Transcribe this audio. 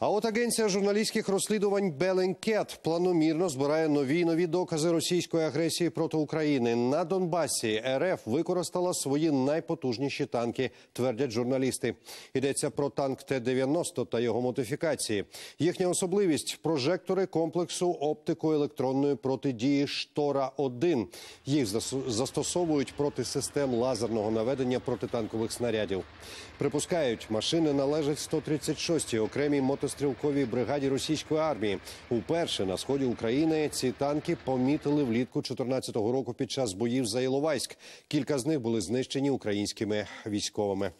А от агенція журналістських розслідувань «Беленкет» планомірно збирає нові і нові докази російської агресії проти України. На Донбасі РФ використала свої найпотужніші танки, твердять журналісти. Йдеться про танк Т-90 та його модифікації. Їхня особливість – прожектори комплексу оптико-електронної протидії «Штора-1». Їх застосовують проти систем лазерного наведення протитанкових снарядів. Припускають, машини належать 136-й окремій мотострілковій бригаді російської армії. Уперше на сході України ці танки помітили влітку 2014 року під час боїв за Іловайськ. Кілька з них були знищені українськими військовими.